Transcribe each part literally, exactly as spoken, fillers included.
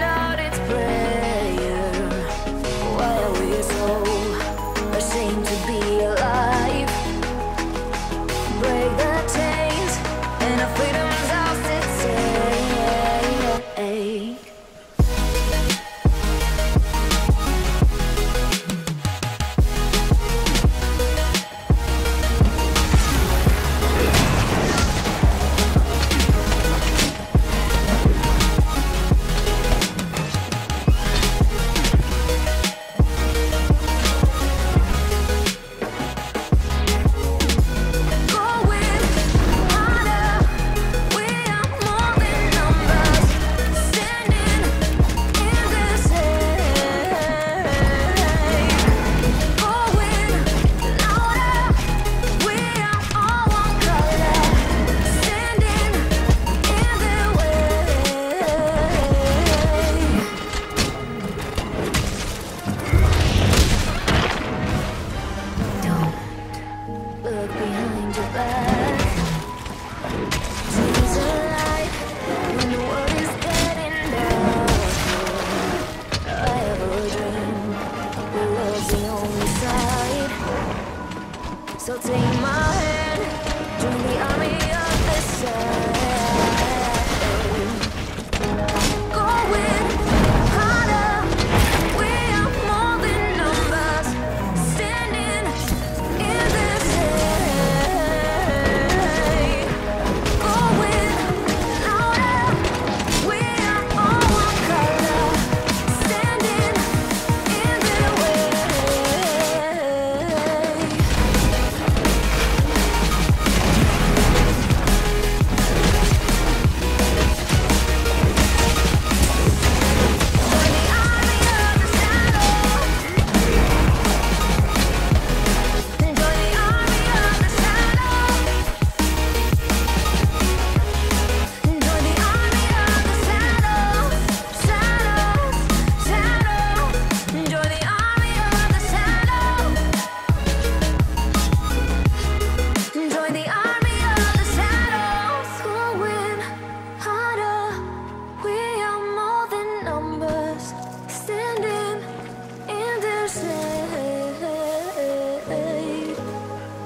out its prayer. Why are we so ashamed to be alive? Break the chains and our freedom's ours to take. So take my hand, join the army of the sun. Going harder, we are more than numbers, standing in this day.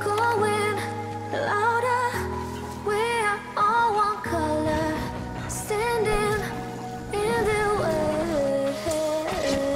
Going louder, we are all one color, standing in the